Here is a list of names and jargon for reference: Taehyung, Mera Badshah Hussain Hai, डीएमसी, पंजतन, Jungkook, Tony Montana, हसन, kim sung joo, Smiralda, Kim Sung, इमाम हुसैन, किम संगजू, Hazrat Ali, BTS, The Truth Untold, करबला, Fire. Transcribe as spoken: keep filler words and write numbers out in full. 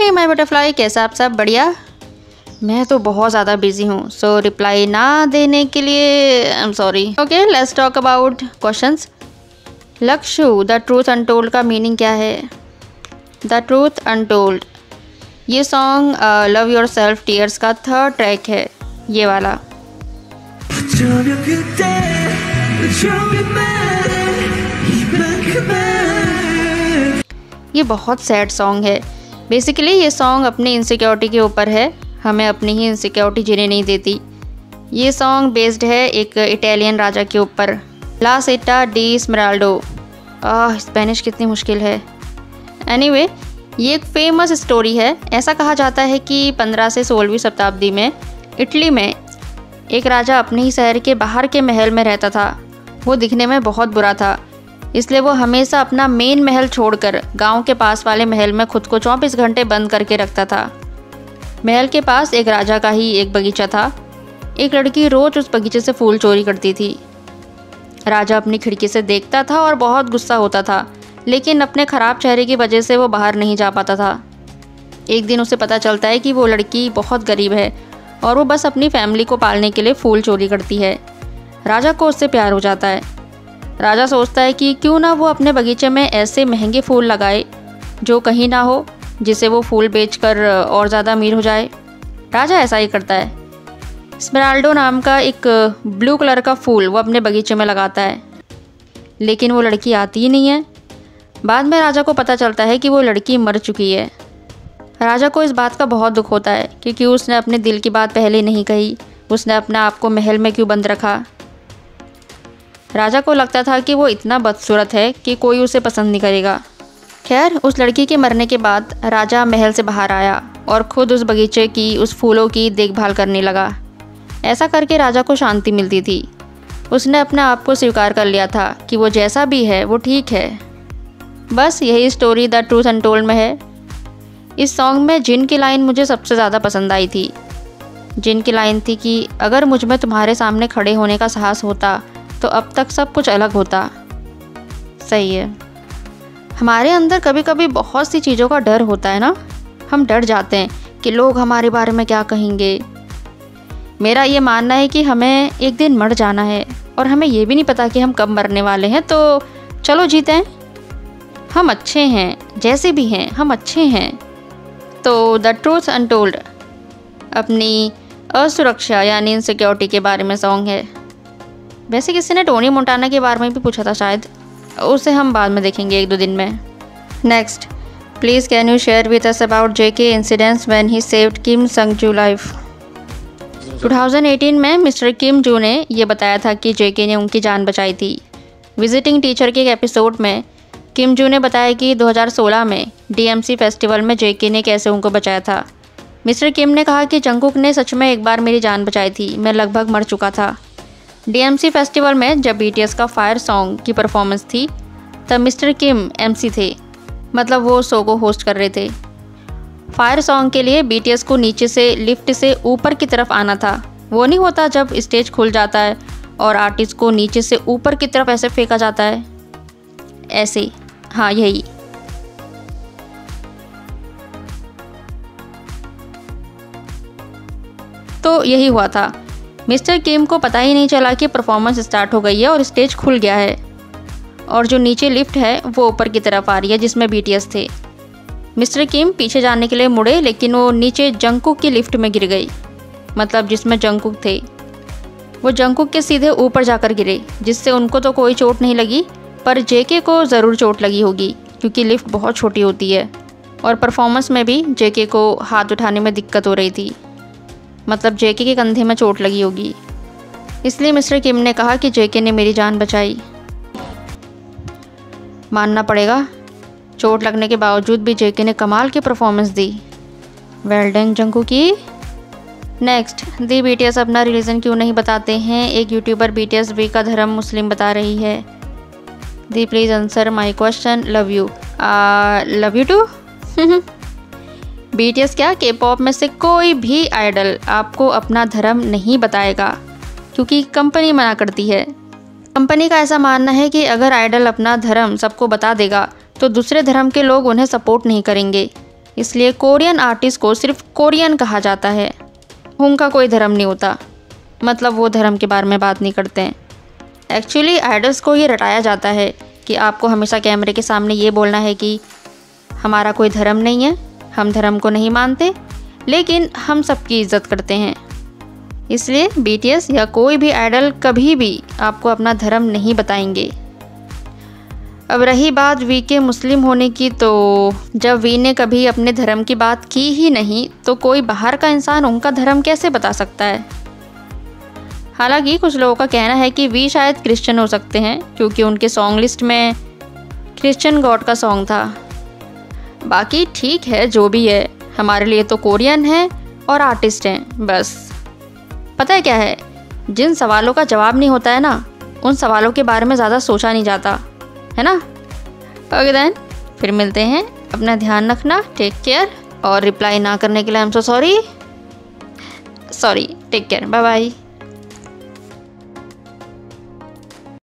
Hey my butterfly, कैसा आप सब? बढ़िया। मैं तो बहुत ज़्यादा बिजी हूँ, सो रिप्लाई ना देने के लिए I am sorry. Okay, let's talk about questions. Lakshya the truth untold का मीनिंग क्या है? द ट्रूथ अनटोल्ड, ये song love yourself tears का थर्ड ट्रैक है, ये वाला। ये बहुत सैड सॉन्ग है। बेसिकली ये सॉन्ग अपनी इनसिक्योरिटी के ऊपर है, हमें अपनी ही इनसिक्योरिटी जीने नहीं देती। ये सॉन्ग बेस्ड है एक इटालियन राजा के ऊपर, ला सेटा डी स्मिराल्डो। आह, स्पेनिश कितनी मुश्किल है। एनीवे anyway, ये एक फेमस स्टोरी है। ऐसा कहा जाता है कि पंद्रह से सोलहवीं शताब्दी में इटली में एक राजा अपने ही शहर के बाहर के महल में रहता था। वो दिखने में बहुत बुरा था, इसलिए वो हमेशा अपना मेन महल छोड़कर गांव के पास वाले महल में खुद को चौबीस घंटे बंद करके रखता था। महल के पास एक राजा का ही एक बगीचा था। एक लड़की रोज़ उस बगीचे से फूल चोरी करती थी। राजा अपनी खिड़की से देखता था और बहुत गुस्सा होता था, लेकिन अपने ख़राब चेहरे की वजह से वो बाहर नहीं जा पाता था। एक दिन उसे पता चलता है कि वो लड़की बहुत गरीब है और वो बस अपनी फैमिली को पालने के लिए फूल चोरी करती है। राजा को उससे प्यार हो जाता है। राजा सोचता है कि क्यों ना वो अपने बगीचे में ऐसे महंगे फूल लगाए जो कहीं ना हो, जिसे वो फूल बेचकर और ज़्यादा अमीर हो जाए। राजा ऐसा ही करता है। स्मिराल्डो नाम का एक ब्लू कलर का फूल वो अपने बगीचे में लगाता है, लेकिन वो लड़की आती ही नहीं है। बाद में राजा को पता चलता है कि वो लड़की मर चुकी है। राजा को इस बात का बहुत दुख होता है, क्योंकि उसने अपने दिल की बात पहले नहीं कही। उसने अपना आप को महल में क्यों बंद रखा? राजा को लगता था कि वो इतना बदसूरत है कि कोई उसे पसंद नहीं करेगा। खैर, उस लड़की के मरने के बाद राजा महल से बाहर आया और ख़ुद उस बगीचे की, उस फूलों की देखभाल करने लगा। ऐसा करके राजा को शांति मिलती थी। उसने अपने आप को स्वीकार कर लिया था कि वो जैसा भी है वो ठीक है। बस यही स्टोरी द ट्रूथ अनटोल्ड में है। इस सॉन्ग में जिन की लाइन मुझे सबसे ज़्यादा पसंद आई थी। जिन की लाइन थी कि अगर मुझ में तुम्हारे सामने खड़े होने का साहस होता तो अब तक सब कुछ अलग होता। सही है। हमारे अंदर कभी कभी बहुत सी चीज़ों का डर होता है ना, हम डर जाते हैं कि लोग हमारे बारे में क्या कहेंगे। मेरा ये मानना है कि हमें एक दिन मर जाना है और हमें ये भी नहीं पता कि हम कब मरने वाले हैं, तो चलो जीते हैं। हम अच्छे हैं, जैसे भी हैं हम अच्छे हैं। तो द ट्रूथ अनटोल्ड अपनी असुरक्षा यानी इनसिक्योरिटी के बारे में सॉन्ग है। वैसे किसी ने टोनी मोंटाना के बारे में भी पूछा था शायद, उसे हम बाद में देखेंगे एक दो दिन में। Next, please can you share with us about JK incidents when he saved किम संगजू life. दो हज़ार अठारह में मिस्टर किम जू ने यह बताया था कि जेके ने उनकी जान बचाई थी। विजिटिंग टीचर के एक एपिसोड में किम जू ने बताया कि दो हज़ार सोलह में डीएमसी फेस्टिवल में जेके ने कैसे उनको बचाया था। मिस्टर किम ने कहा कि जंगकुक ने सच में एक बार मेरी जान बचाई थी, मैं लगभग मर चुका था। डीएमसी फेस्टिवल में जब बीटीएस का फायर सॉन्ग की परफॉर्मेंस थी, तब मिस्टर किम एमसी थे, मतलब वो शो को होस्ट कर रहे थे। फायर सॉन्ग के लिए बीटीएस को नीचे से लिफ्ट से ऊपर की तरफ आना था। वो नहीं होता जब स्टेज खुल जाता है और आर्टिस्ट को नीचे से ऊपर की तरफ ऐसे फेंका जाता है, ऐसे। हाँ, यही। तो यही हुआ था। मिस्टर किम को पता ही नहीं चला कि परफॉर्मेंस स्टार्ट हो गई है और स्टेज खुल गया है और जो नीचे लिफ्ट है वो ऊपर की तरफ आ रही है, जिसमें बीटीएस थे। मिस्टर किम पीछे जाने के लिए मुड़े, लेकिन वो नीचे जंगकुक की लिफ्ट में गिर गई, मतलब जिसमें जंगकुक थे। वो जंगकुक के सीधे ऊपर जाकर गिरे, जिससे उनको तो कोई चोट नहीं लगी, पर जेके को ज़रूर चोट लगी होगी, क्योंकि लिफ्ट बहुत छोटी होती है और परफॉर्मेंस में भी जेके को हाथ उठाने में दिक्कत हो रही थी, मतलब जेके के कंधे में चोट लगी होगी। इसलिए मिस्टर किम ने कहा कि जेके ने मेरी जान बचाई। मानना पड़ेगा, चोट लगने के बावजूद भी जेके ने कमाल की परफॉर्मेंस दी। वेल डन जंगकुक की। नेक्स्ट, दी बीटीएस अपना रिलीजन क्यों नहीं बताते हैं? एक यूट्यूबर बीटीएस वी का धर्म मुस्लिम बता रही है। दी please answer my question, love you. Love you too. BTS क्या, के पॉप में से कोई भी आइडल आपको अपना धर्म नहीं बताएगा, क्योंकि कंपनी मना करती है। कंपनी का ऐसा मानना है कि अगर आइडल अपना धर्म सबको बता देगा तो दूसरे धर्म के लोग उन्हें सपोर्ट नहीं करेंगे। इसलिए कोरियन आर्टिस्ट को सिर्फ कोरियन कहा जाता है। उनका कोई धर्म नहीं होता, मतलब वो धर्म के बारे में बात नहीं करते हैं। एक्चुअली आइडल्स को ये रटाया जाता है कि आपको हमेशा कैमरे के सामने ये बोलना है कि हमारा कोई धर्म नहीं है, हम धर्म को नहीं मानते, लेकिन हम सबकी इज्जत करते हैं। इसलिए बीटीएस या कोई भी आइडल कभी भी आपको अपना धर्म नहीं बताएंगे। अब रही बात वी के मुस्लिम होने की, तो जब वी ने कभी अपने धर्म की बात की ही नहीं तो कोई बाहर का इंसान उनका धर्म कैसे बता सकता है। हालांकि कुछ लोगों का कहना है कि वी शायद क्रिश्चियन हो सकते हैं क्योंकि उनके सॉन्ग लिस्ट में क्रिश्चियन गॉड का सॉन्ग था। बाकी ठीक है, जो भी है, हमारे लिए तो कोरियन है और आर्टिस्ट हैं बस। पता है क्या है, जिन सवालों का जवाब नहीं होता है ना, उन सवालों के बारे में ज़्यादा सोचा नहीं जाता है ना। ओके देन, फिर मिलते हैं। अपना ध्यान रखना, टेक केयर। और रिप्लाई ना करने के लिए I am so sorry sorry take care, bye bye.